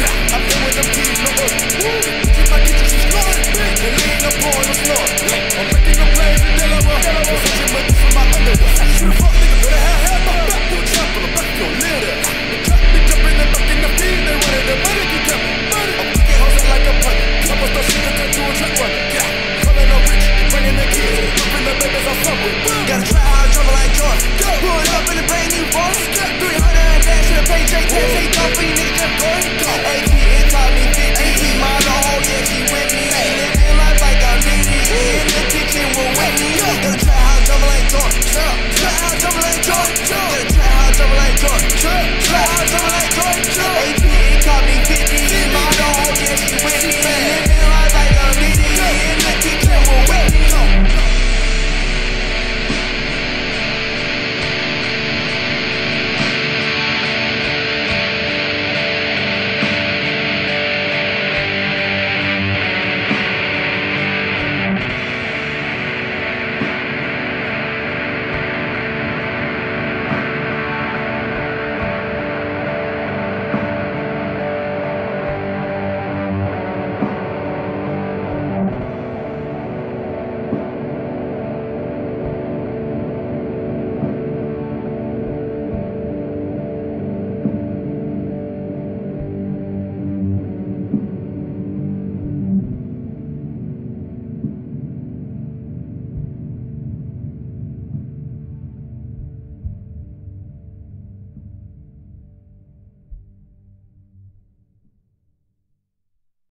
I've been with them keys, no up.